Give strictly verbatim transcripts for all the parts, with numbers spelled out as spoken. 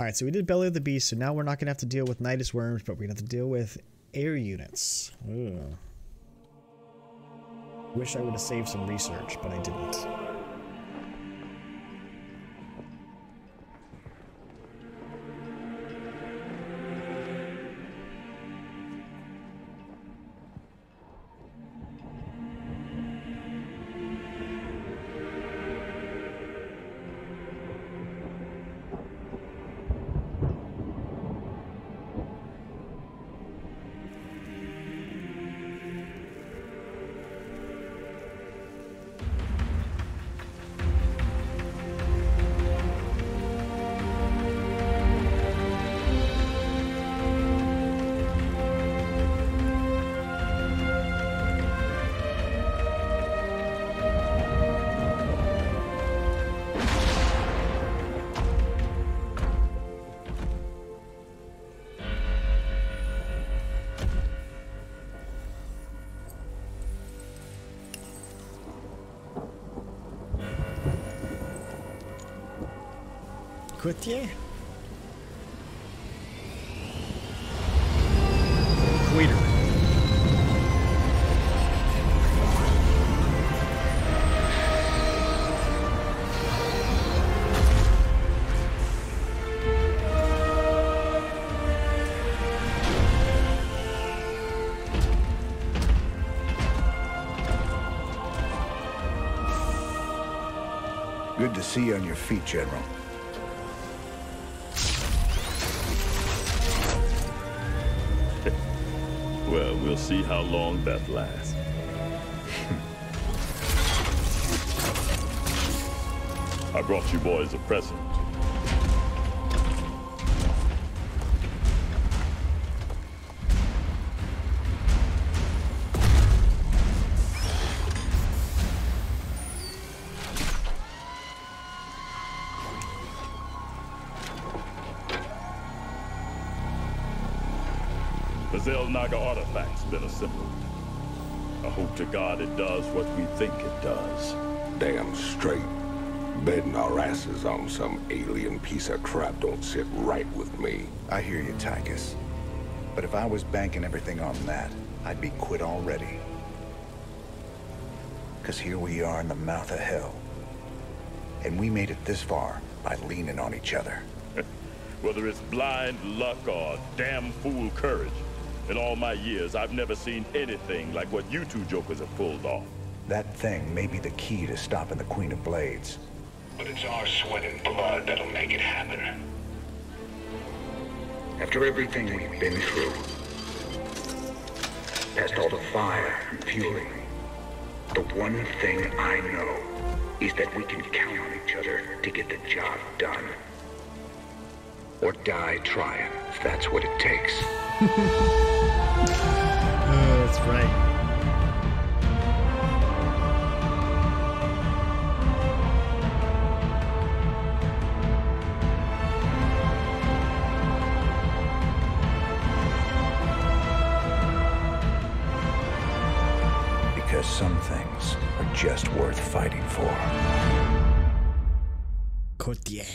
Alright, so we did Belly of the Beast, so now we're not going to have to deal with Nydus Worms, but we're going to have to deal with air units. Ooh. Wish I would have saved some research, but I didn't. Coutier? Quater. Good to see you on your feet, General. Well, we'll see how long that lasts. I brought you boys a present. Zel'Naga artifact's been assembled. I hope to God it does what we think it does. Damn straight. Betting our asses on some alien piece of crap don't sit right with me. I hear you, Tychus. But if I was banking everything on that, I'd be quit already. Because here we are in the mouth of hell. And we made it this far by leaning on each other. Whether it's blind luck or damn fool courage, in all my years, I've never seen anything like what you two jokers have pulled off. That thing may be the key to stopping the Queen of Blades. But it's our sweat and blood that'll make it happen. After everything we've been through, past all the fire and fueling, the one thing I know is that we can count on each other to get the job done. Or die trying, if that's what it takes. Oh, that's right. Because some things are just worth fighting for. Coutier.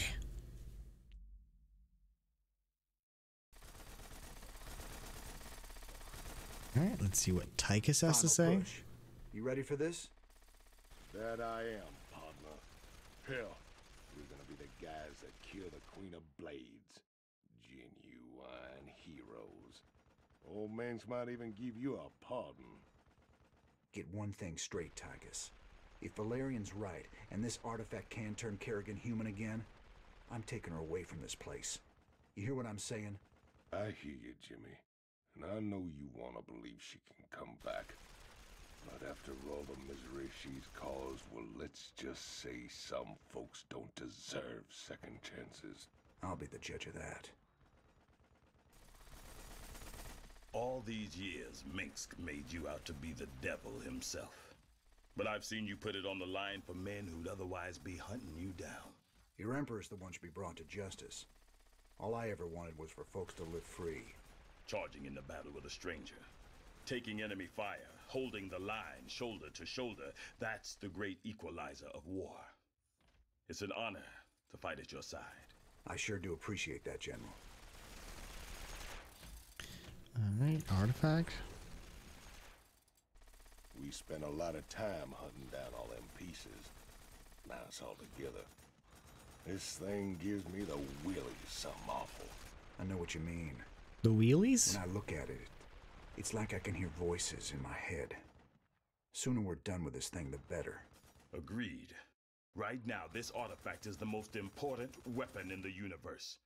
All right, let's see what Tychus has to say. Push. You ready for this? That I am, partner. Hell, we're gonna be the guys that cure the Queen of Blades. Genuine heroes. Old Minsk might even give you a pardon. Get one thing straight, Tychus. If Valerian's right, and this artifact can turn Kerrigan human again, I'm taking her away from this place. You hear what I'm saying? I hear you, Jimmy. And I know you want to believe she can come back, but after all the misery she's caused, well, let's just say some folks don't deserve second chances. I'll be the judge of that. All these years, Minsk made you out to be the devil himself. But I've seen you put it on the line for men who'd otherwise be hunting you down. Your Emperor's the one to be brought to justice. All I ever wanted was for folks to live free. Charging into battle with a stranger, taking enemy fire, holding the line shoulder to shoulder, that's the great equalizer of war. It's an honor to fight at your side. I sure do appreciate that, General. Alright, artifact. We spent a lot of time hunting down all them pieces. Now it's all together. This thing gives me the willies, something awful. I know what you mean. The wheelies? When I look at it, it's like I can hear voices in my head. Sooner we're done with this thing, the better. Agreed. Right now, this artifact is the most important weapon in the universe,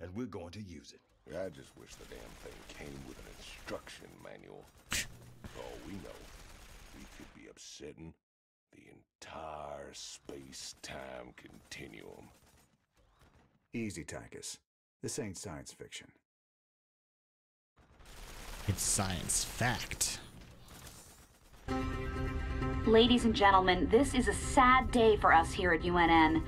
and we're going to use it. I just wish the damn thing came with an instruction manual. For all we know, we could be upsetting the entire space-time continuum. Easy, Tychus. This ain't science fiction. It's science fact. Ladies and gentlemen, this is a sad day for us here at U N N.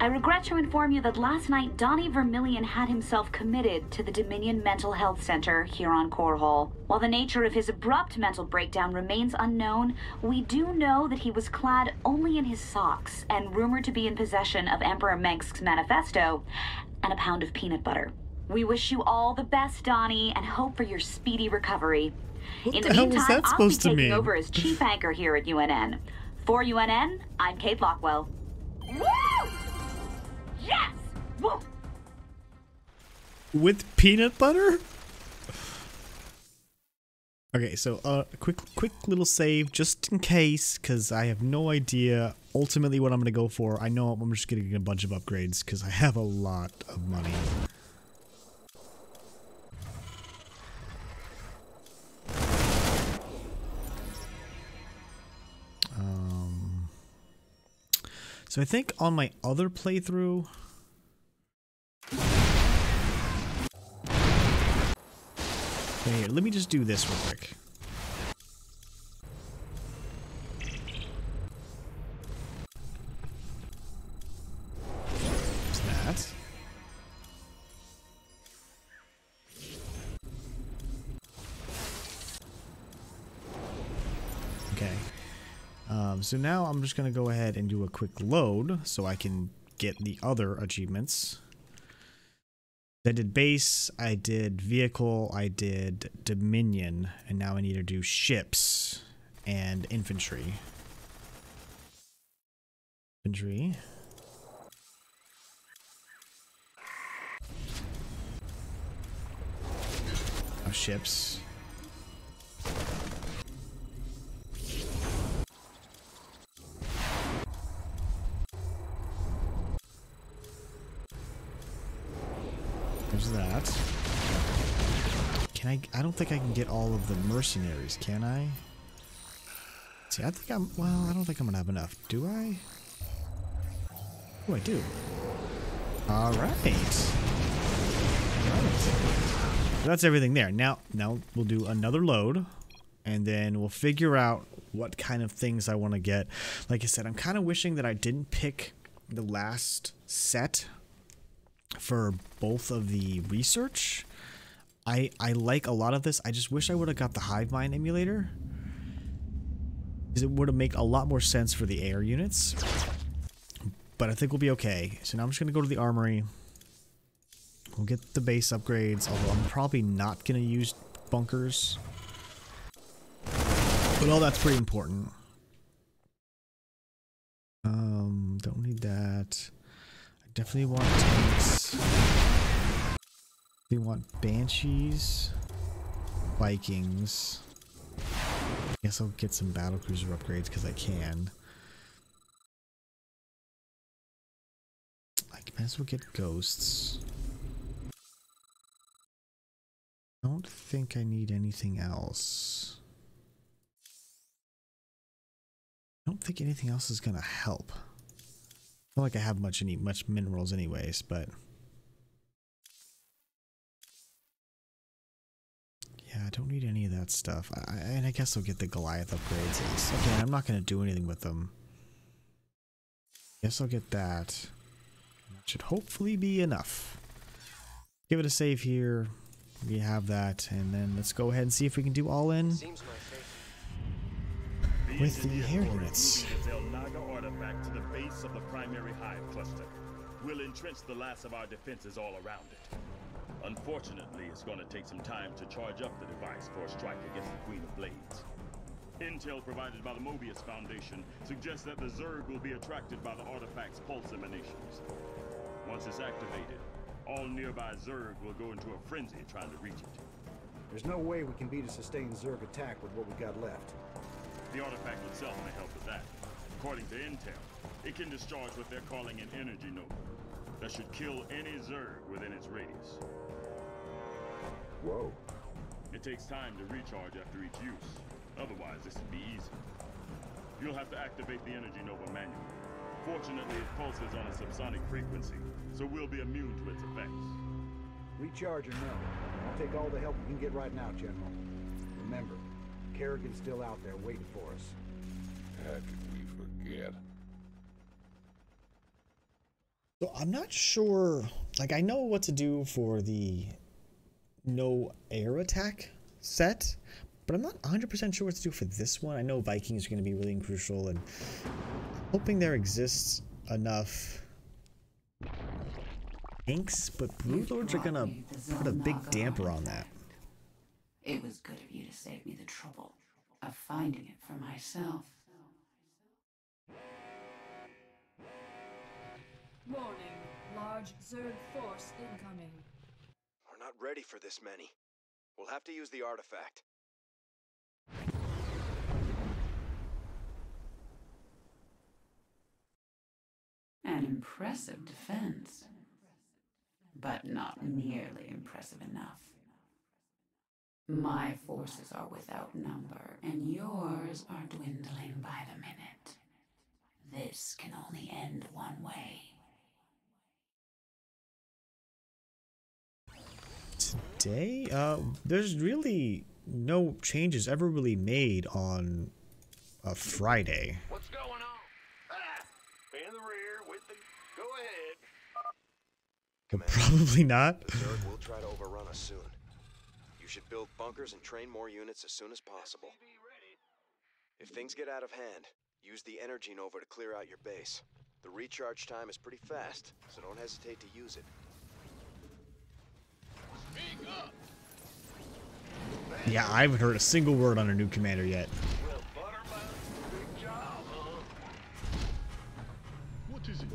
I regret to inform you that last night Donny Vermillion had himself committed to the Dominion Mental Health Center here on Korhal. While the nature of his abrupt mental breakdown remains unknown, we do know that he was clad only in his socks and rumored to be in possession of Emperor Minsk's manifesto and a pound of peanut butter. We wish you all the best, Donny, and hope for your speedy recovery. What in the, the hell meantime, was that supposed I'll be to taking mean? over as chief anchor here at U N N. For U N N, I'm Kate Lockwell. Woo! Yes! Woo! With peanut butter? Okay, so uh, a quick, quick little save just in case, because I have no idea ultimately what I'm going to go for. I know I'm just getting a bunch of upgrades because I have a lot of money. Um, so I think on my other playthrough, okay, here, let me just do this real quick. What's that? Okay. Um, so now I'm just going to go ahead and do a quick load so I can get the other achievements. I did base, I did vehicle, I did Dominion, and now I need to do ships and infantry. Infantry. Oh, ships. That. Can I, I don't think I can get all of the mercenaries, can I? See, I think I'm, well, I don't think I'm gonna have enough, do I? Oh, I do. Alright. Right. That's everything there. Now, now we'll do another load, and then we'll figure out what kind of things I want to get. Like I said, I'm kind of wishing that I didn't pick the last set for both of the research. I I like a lot of this. I just wish I would have got the hive mind emulator, because it would have made a lot more sense for the air units. But I think we'll be okay. So now I'm just gonna go to the armory. We'll get the base upgrades, although I'm probably not gonna use bunkers. But all that's pretty important. Um, don't need that. Definitely want tanks. They want banshees, Vikings. I guess I'll get some battlecruiser upgrades because I can. I might as well get ghosts. I don't think I need anything else. I don't think anything else is gonna help. I don't like I have much any much minerals anyways, but yeah, I don't need any of that stuff. I, and I guess I'll get the Goliath upgrades. Okay, I'm not gonna do anything with them. Guess I'll get that. That should hopefully be enough. Give it a save here. We have that, and then let's go ahead and see if we can do all in with the air units. Zel'Naga artifact to the base of the primary hive cluster. We'll entrench the last of our defenses all around it. Unfortunately, it's going to take some time to charge up the device for a strike against the Queen of Blades. Intel provided by the Mobius Foundation suggests that the Zerg will be attracted by the artifact's pulse emanations. Once it's activated, all nearby Zerg will go into a frenzy trying to reach it. There's no way we can beat a sustained Zerg attack with what we got left. The artifact itself may help with that. According to Intel, it can discharge what they're calling an Energy Nova that should kill any Zerg within its radius. Whoa. It takes time to recharge after each use. Otherwise, this would be easy. You'll have to activate the Energy Nova manually. Fortunately, it pulses on a subsonic frequency, so we'll be immune to its effects. Recharge or no. I'll take all the help we can get right now, General. Remember, Kerrigan's still out there waiting for us. How could we forget? So I'm not sure, like I know what to do for the no air attack set, but I'm not one hundred percent sure what to do for this one. I know Vikings are going to be really crucial, and I'm hoping there exists enough tanks, but Blue Lords are going to put a big damper on that. It was good of you to save me the trouble of finding it for myself. Warning. Large Zerg force incoming. We're not ready for this many. We'll have to use the artifact. An impressive defense, but not nearly impressive enough. My forces are without number, and yours are dwindling by the minute. This can only end one way. Today, uh, there's really no changes ever really made on a Friday. What's going on? Ah, in the rear with the go ahead. Commander, probably not. The Zerg will try to overrun us soon. You should build bunkers and train more units as soon as possible. If things get out of hand, use the Energy Nova to clear out your base. The recharge time is pretty fast, so don't hesitate to use it. Yeah, I haven't heard a single word on a new commander yet. Well, butterbuns, good job, huh? What is it?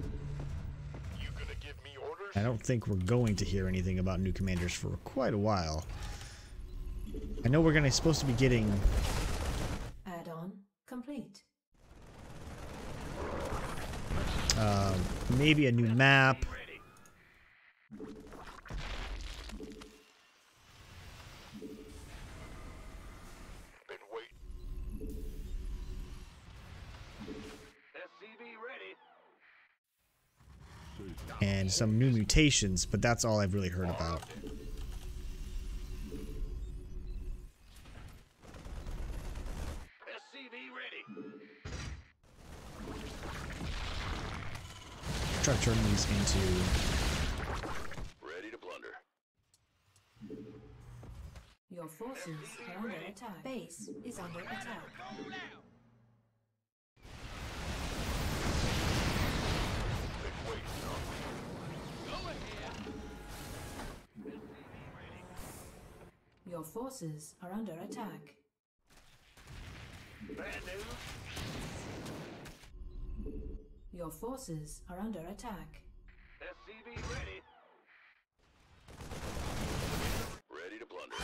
You gonna give me orders? I don't think we're going to hear anything about new commanders for quite a while. I know we're gonna supposed to be getting add-on complete. Uh, maybe a new map. And some new mutations, but that's all I've really heard about. Try to turn these into ready to plunder. Your forces are under attack. Base is under attack. Your forces are under attack. Your forces are under attack. S C V ready. Ready to plunder.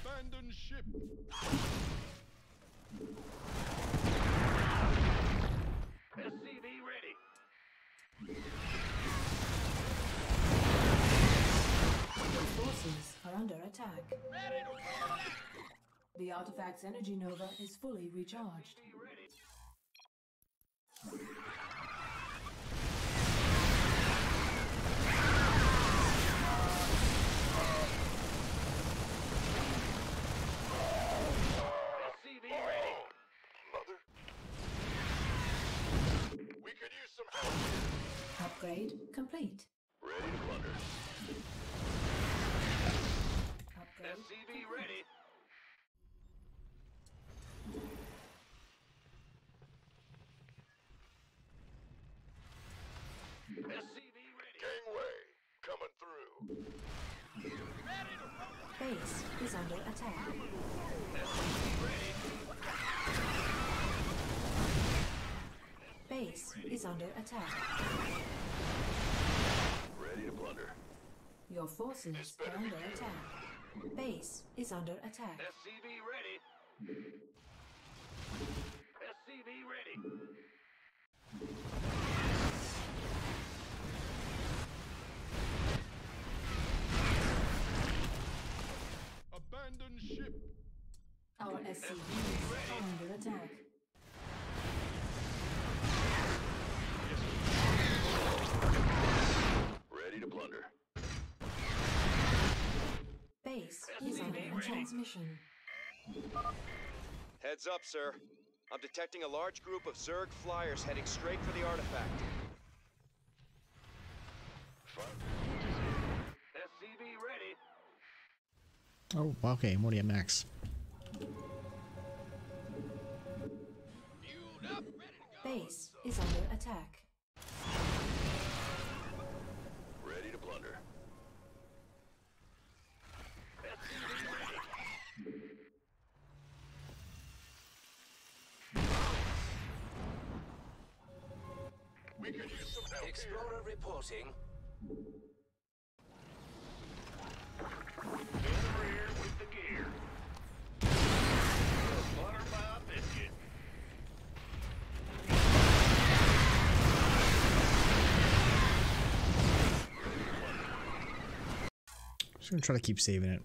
Abandon ship. S C V ready. Forces are under attack. The artifact's Energy Nova is fully recharged. We could use some help. Upgrade complete. Ready to plunder. S C V ready. S C V Base is under attack. Base is under attack. Ready to plunder. Your forces are under attack. Base is under attack. S C V ready. S C V ready. Abandon ship. Our S C V is under attack. Ready to plunder. Base is under transmission. Heads up, sir. I'm detecting a large group of Zerg flyers heading straight for the artifact. S C V ready. Oh, okay, I'm already at max. Base is under attack. Ready to plunder. We could use some help. Explorer reporting. Just gonna try to keep saving it.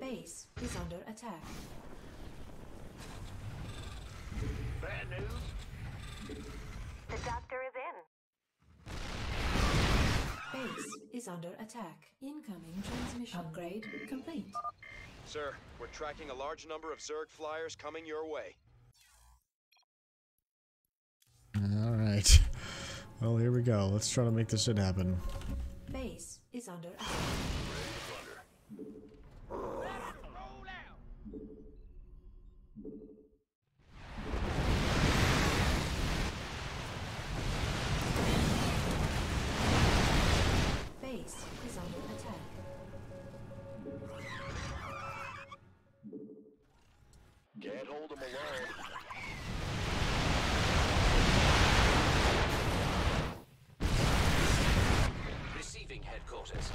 Base is under attack. Bad news. The doctor is in. Base is under attack. Incoming transmission. Upgrade complete. Sir, we're tracking a large number of Zerg flyers coming your way. Alright. Well, here we go. Let's try to make this shit happen. Base is under attack. Base is under attack. Can't hold them alone. Receiving headquarters. S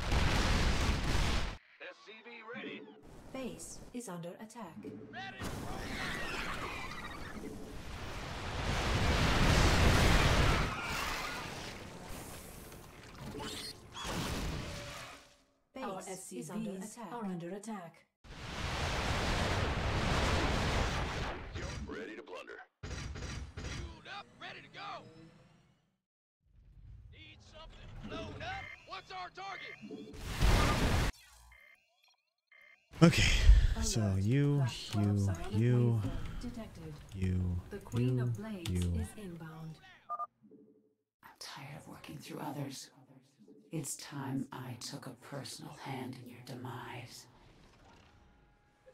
C V ready. Base is under attack. Ready. Our S C Vs are under attack. Ready to plunder. Fueled up, ready to go. Need something blown up? What's our target? Okay, so you, you, you, you, the Queen of Blades is inbound. I'm tired of working through others. It's time I took a personal hand in your demise.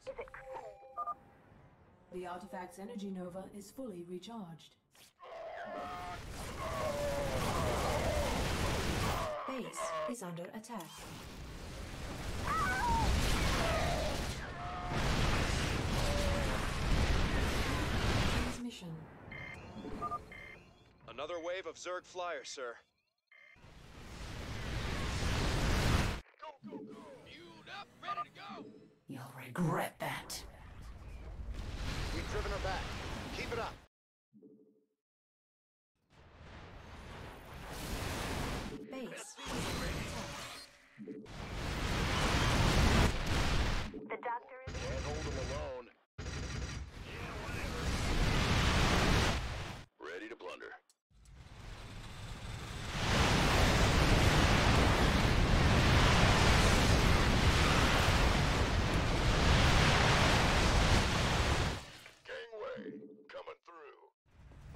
Is it cool? The artifact's energy nova is fully recharged. Base is under attack. Ow! Transmission. Another wave of Zerg flyers, sir. You'll regret that. We've driven her back. Keep it up. Base. The doctor is here. Can't hold him alone. Yeah, whatever. Ready to plunder.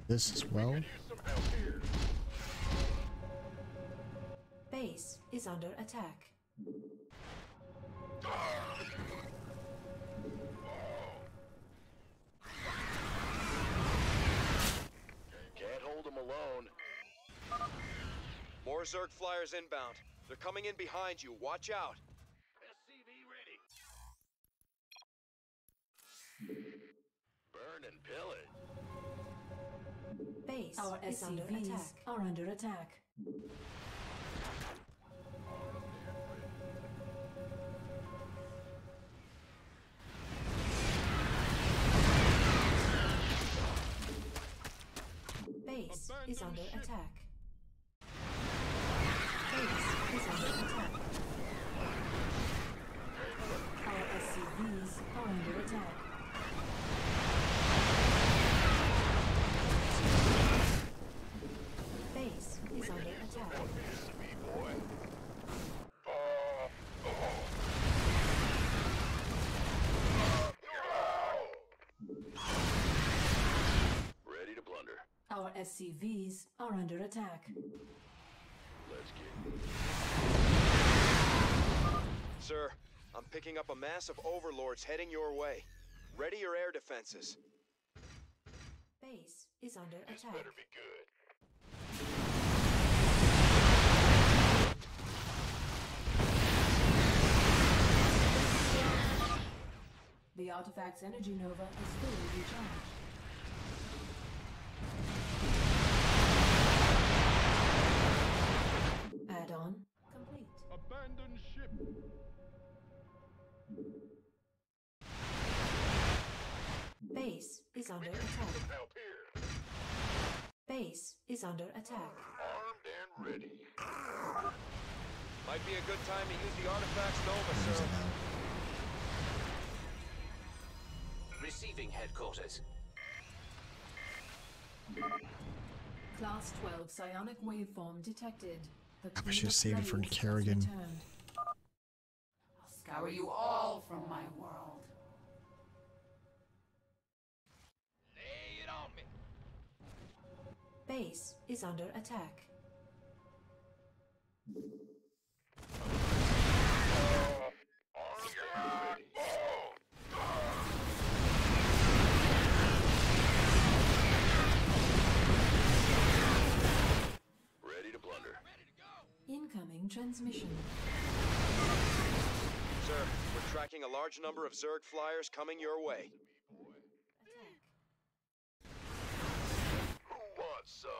This as well. Base is under attack. Can't hold them alone. More Zerg flyers inbound. They're coming in behind you. Watch out. S C V ready. Burn and pillage. Base Our is under attack. Are under attack. Base is under ship. attack. Base is under attack. Our S C Vs are under attack. Base is under attack. Ready to plunder. Our S C Vs are under attack. Let's get. Sir, I'm picking up a mass of overlords heading your way. Ready your air defenses. Base is under attack. This better be good. The artifact's Energy Nova is fully recharged. Add-on complete. Abandon ship. Base is under attack. Base is under attack. Armed and ready. Might be a good time to use the artifact's Nova, sir. Receiving headquarters. Class twelve psionic waveform detected. The I should have saved it for Kerrigan. I'll scour you all from my world. Lay it on me. Base is under attack. Oh, oh, oh, oh. Ready to plunder. Ready to go. Incoming transmission. Sir, we're tracking a large number of Zerg flyers coming your way. Attack. Who wants some?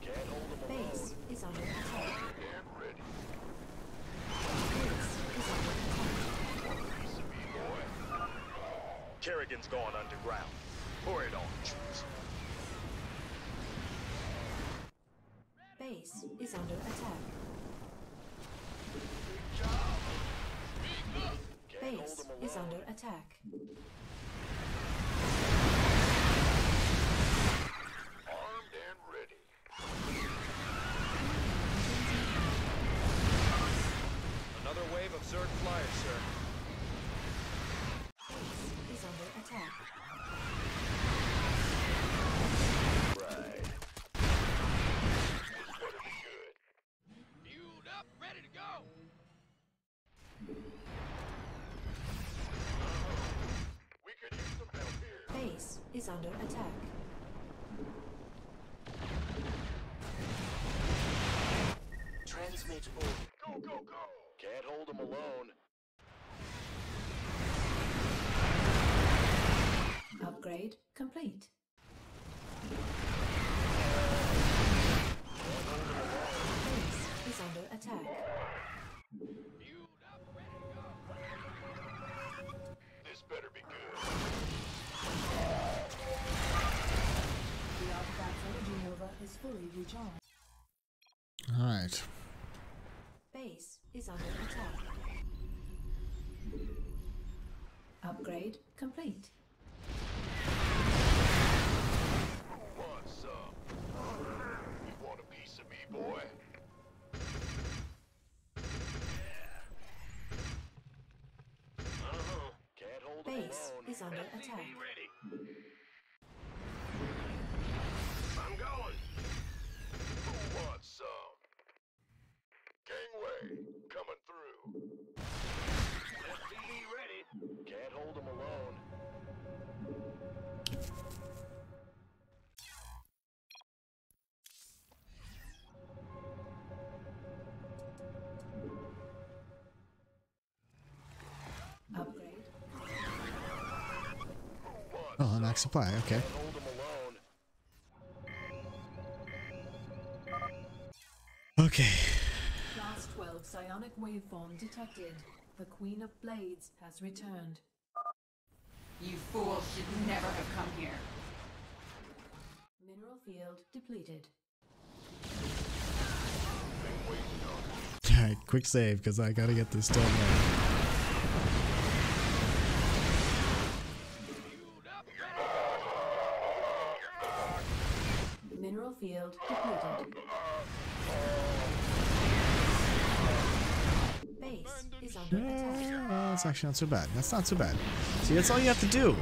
Can't hold them alone. Base is under attack. Get ready. Kerrigan's gone underground. Pour it on, troops. Base is under attack. Good job. Base is under attack. Armed and ready. Another wave of Zerg flyers, sir. Is under attack. Right. This better be good. Fueled up, ready to go. We could use some help here. Base is under attack. Transmit order. Go, go, go. Can't hold them alone. Upgrade complete. Base is under attack. Fueled up, ready to go. This better be good. The artifact's Energy Nova is fully recharged. Alright. Base is under attack. Upgrade complete. What's up? You want a piece of me, boy? Yeah. Uh-huh. Can't hold Base Be ready. I'm going. Who wants some? Gangway, coming through. Let's be ready. Can't hold them alone. Oh, max supply, okay. Okay. Class twelve psionic waveform detected. The Queen of Blades has returned. You fools should never have come here. Mineral field depleted. Alright, quick save, because I gotta get this done now. Field depleted. Base is under attack. Yeah, that's actually not so bad. That's not so bad. See, that's all you have to do.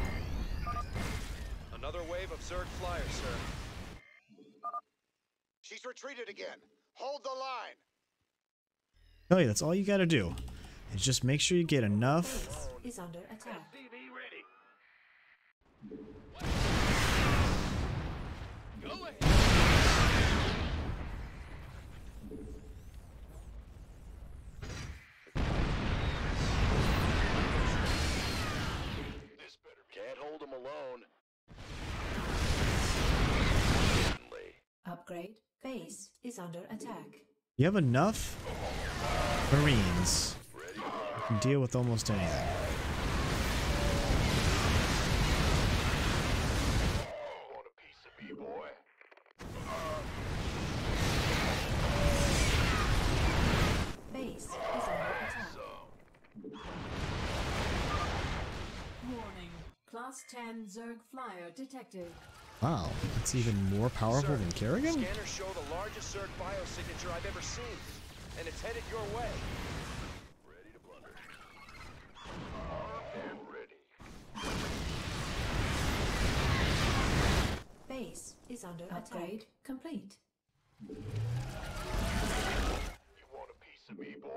Another wave of Zerg flyers, sir. She's retreated again. Hold the line. Oh yeah, that's all you got to do. Is just make sure you get enough. Base is under attack. Go ahead. Can't hold him alone. Upgrade. Base is under attack. You have enough Marines. You can deal with almost anything. Want a piece of me, boy? Base is under attack. Warning. Class ten Zerg flyer detected. Wow, it's even more powerful Sir, than Kerrigan? Scanners show the largest Zerg biosignature I've ever seen, and it's headed your way. Ready to blunder. And ready. Base is under upgrade attack. Complete. You want a piece of me, boy?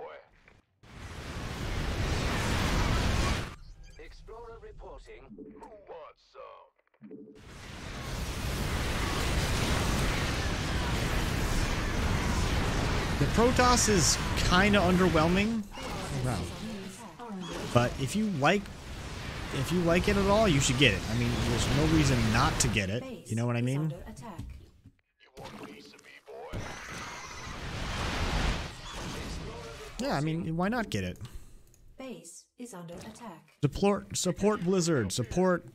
Explorer reporting. Who wants some? The Protoss is kind of underwhelming. Oh, wow. But if you like, if you like it at all, you should get it. I mean, there's no reason not to get it. You know what I mean? Yeah, I mean, why not get it? Base is under attack. Support, support Blizzard, support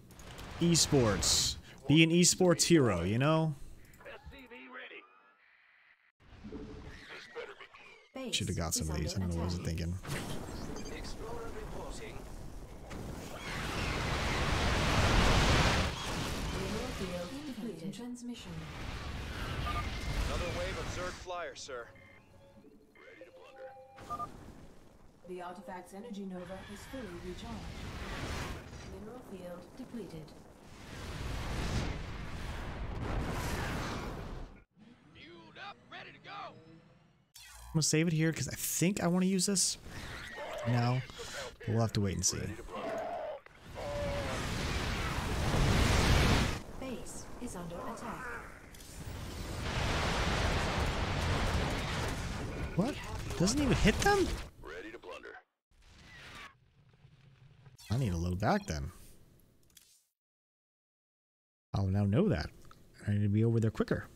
esports. Be an esports hero, you know? Should have got some of these. I don't know what I was thinking. Transmission. Another wave of Zerg flyer, sir. Ready to blunder. The artifact's Energy Nova is fully recharged. Mineral field depleted. Fueled up, ready to go. I'm gonna save it here because I think I want to use this. Now we'll have to wait and see. Base is under attack. What? Doesn't even hit them? I need to load back then. I'll now know that. I need to be over there quicker.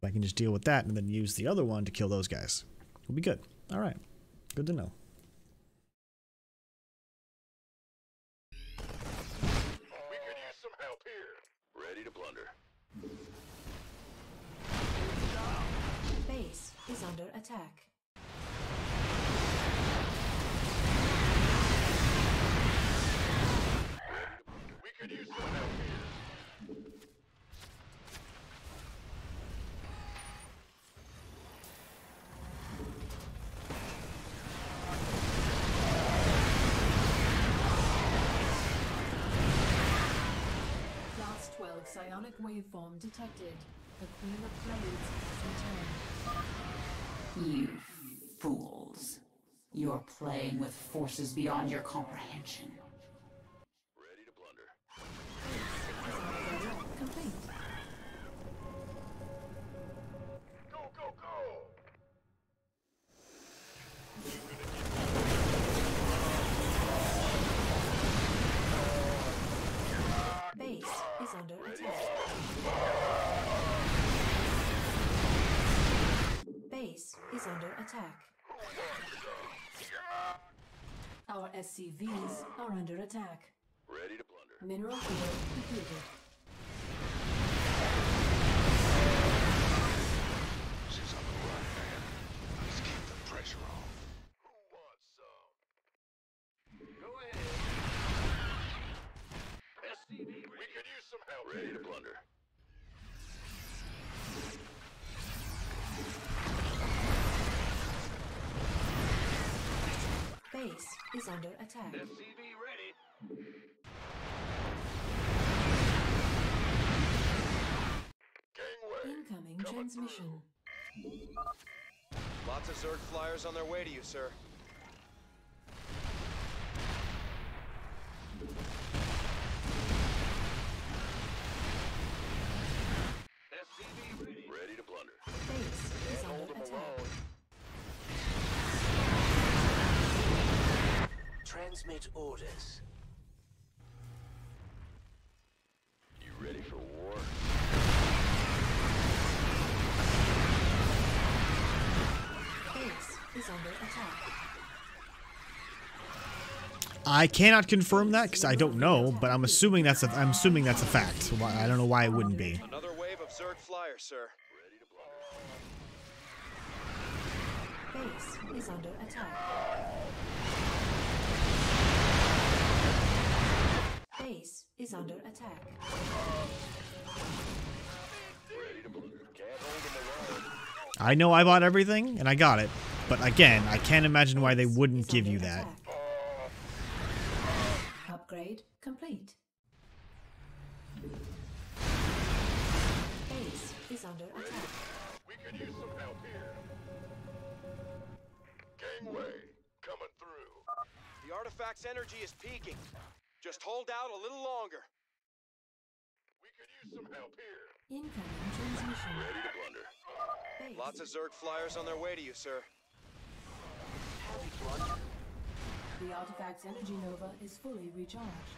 So I can just deal with that and then use the other one to kill those guys. We'll be good. Alright. Good to know. We could use some help here. Ready to blunder. Base is under attack. Detailed psionic waveform detected. The Queen of Blades has returned. You fools. You're playing with forces beyond your comprehension. Ready to blunder. Complete. Go, go, go! Base is under attack. Base is under attack. Our S C Vs are under attack. Ready to plunder. Mineral field depleted. She's on the run, man. Let's keep the pressure on. Who wants some? Go ahead. S C V, we could use some help. Ready to plunder. Base is under attack. S C V ready. Incoming coming transmission. Through. Lots of Zerg flyers on their way to you, sir. S C V ready. Ready to plunder. Base is and under attack. Alone. Transmit orders. You ready for war? Base is under attack. I cannot confirm that because I don't know, but I'm assuming that's a, I'm assuming that's a fact. So I don't know why it wouldn't be. Another wave of Zerg flyer, sir. Ready to blow. Base is under attack. Base is under attack. I know I bought everything and I got it, but again, I can't imagine why they wouldn't give you that. Upgrade complete. Base is under attack. We could use some help here. Gangway coming through. The artifact's energy is peaking. Just hold out a little longer. We could use some help here. Incoming transmission. Ready to blunder. Base. Lots of Zerg flyers on their way to you, sir. The artifact's energy nova is fully recharged.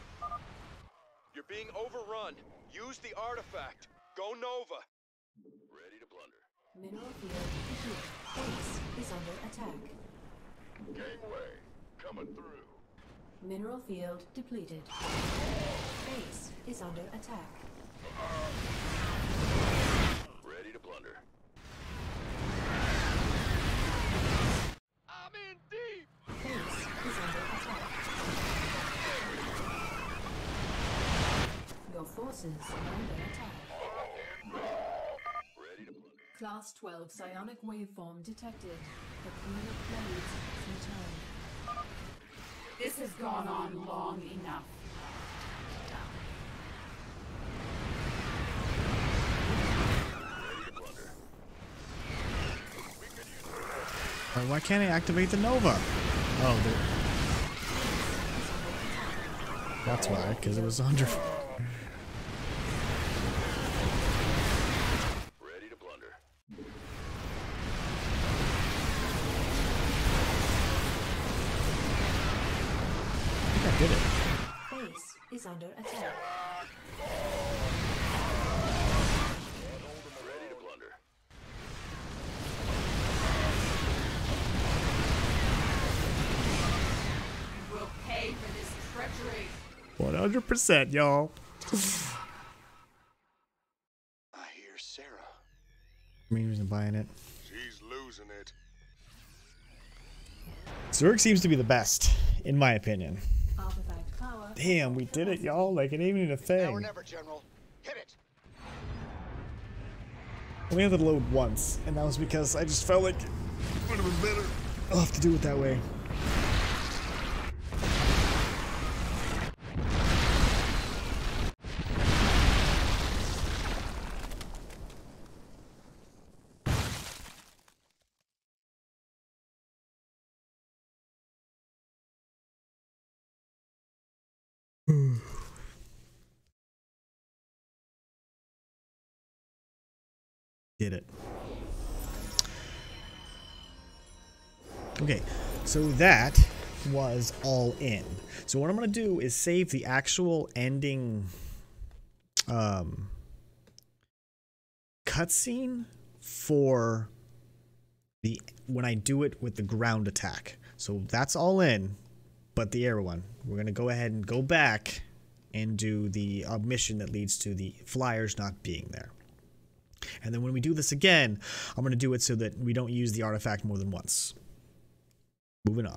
You're being overrun. Use the artifact. Go Nova. Ready to blunder. Mineral field. Base is under attack. Gateway coming through. Mineral field depleted. Base is under attack. Ready to plunder. I'm in deep! Base is under attack. Your forces are under attack. Ready to plunder. Class twelve psionic waveform detected. The Queen of Blades returned. This has gone on long enough. Right, why can't I activate the Nova? Oh, dude. That's why, because it was under. Under attack. Ready to blunder. You will pay for this treachery. One hundred percent, y'all. I hear Sarah. Me isn't buying it. She's losing it. Zerg seems to be the best, in my opinion. Damn, we did it, y'all. Like, it ain't even a thing. Now or never, General. Hit it. I only had to load once, and that was because I just felt like it would have been better. I'll have to do it that way. did it. Okay, so that was all in. So what I'm going to do is save the actual ending um, cutscene for the when I do it with the ground attack. So that's all in, but the air one. We're going to go ahead and go back and do the uh, mission that leads to the flyers not being there. And then when we do this again, I'm going to do it so that we don't use the artifact more than once. Moving on.